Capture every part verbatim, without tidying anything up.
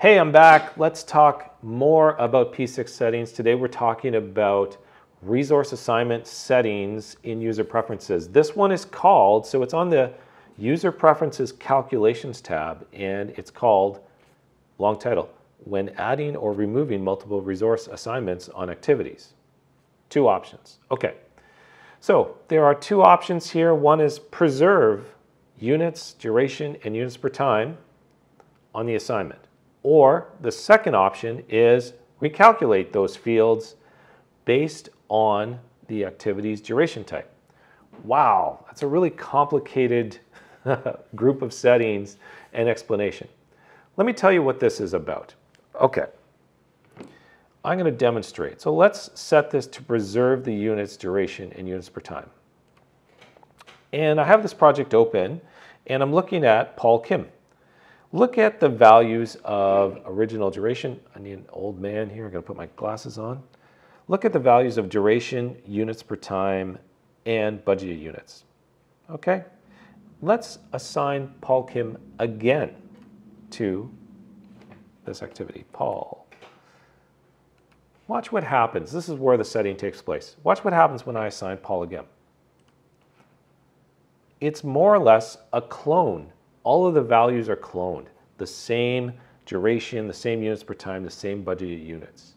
Hey, I'm back. Let's talk more about P six settings. Today we're talking about resource assignment settings in user preferences. This one is called, so it's on the user preferences calculations tab, and it's called, long title, when adding or removing multiple resource assignments on activities. Two options. Okay, so there are two options here. One is preserve units, duration, and units per time on the assignment. Or the second option is recalculate those fields based on the activity's duration type. Wow, that's a really complicated group of settings and explanation. Let me tell you what this is about. Okay, I'm going to demonstrate. So let's set this to preserve the units, duration, and units per time. And I have this project open, and I'm looking at Paul Kim. Look at the values of original duration. I need an old man here. I'm going to put my glasses on. Look at the values of duration, units per time, and budgeted units. Okay, let's assign Paul Kim again to this activity. Paul. Watch what happens. This is where the setting takes place. Watch what happens when I assign Paul again. It's more or less a clone. All of the values are cloned. The same duration, the same units per time, the same budgeted units.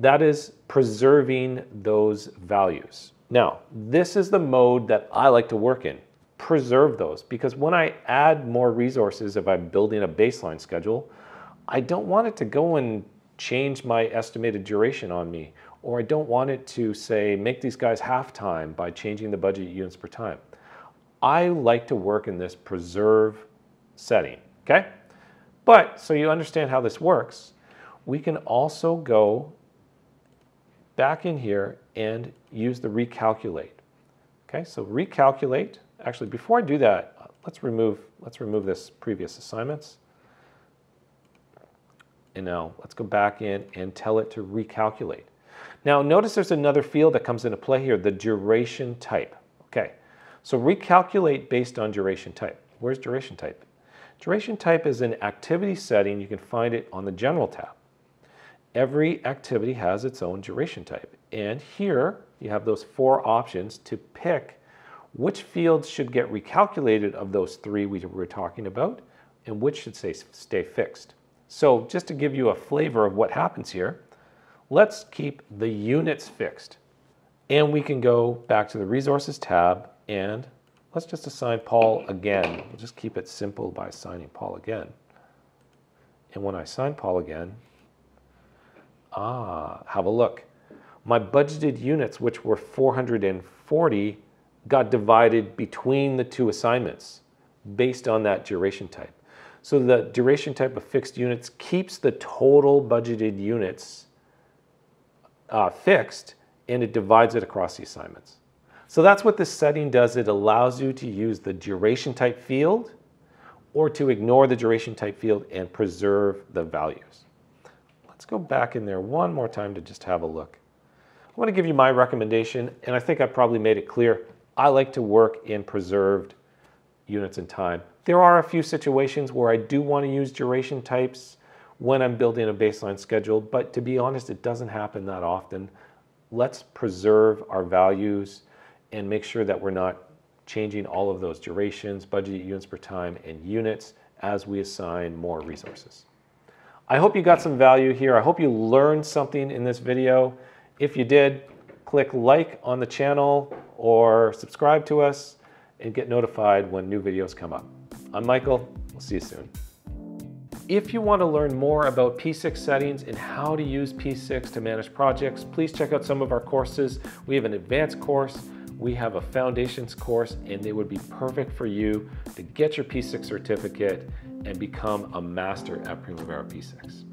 That is preserving those values. Now, this is the mode that I like to work in. Preserve those, because when I add more resources, if I'm building a baseline schedule, I don't want it to go and change my estimated duration on me, or I don't want it to, say, make these guys half time by changing the budgeted units per time. I like to work in this preserve setting, okay? But, so you understand how this works, we can also go back in here and use the recalculate, okay? So recalculate, actually before I do that, let's remove, let's remove this previous assignments. And now let's go back in and tell it to recalculate. Now notice there's another field that comes into play here, the duration type, okay? So recalculate based on duration type. Where's duration type? Duration type is an activity setting. You can find it on the general tab. Every activity has its own duration type. And here you have those four options to pick which fields should get recalculated of those three we were talking about and which should say stay fixed. So just to give you a flavor of what happens here, let's keep the units fixed. And we can go back to the resources tab and let's just assign Paul again. We'll just keep it simple by assigning Paul again. And when I assign Paul again, ah, have a look. My budgeted units, which were four hundred forty, got divided between the two assignments based on that duration type. So the duration type of fixed units keeps the total budgeted units uh, fixed, and it divides it across the assignments. So that's what this setting does. It allows you to use the duration type field or to ignore the duration type field and preserve the values. Let's go back in there one more time to just have a look. I want to give you my recommendation, and I think I probably made it clear. I like to work in preserved units and time. There are a few situations where I do want to use duration types when I'm building a baseline schedule, but to be honest, it doesn't happen that often. Let's preserve our values and make sure that we're not changing all of those durations, budgeted units per time, and units as we assign more resources. I hope you got some value here. I hope you learned something in this video. If you did, click like on the channel or subscribe to us and get notified when new videos come up. I'm Michael. We'll see you soon. If you want to learn more about P six settings and how to use P six to manage projects, please check out some of our courses. We have an advanced course. We have a foundations course, and they would be perfect for you to get your P six certificate and become a master at Primavera P six.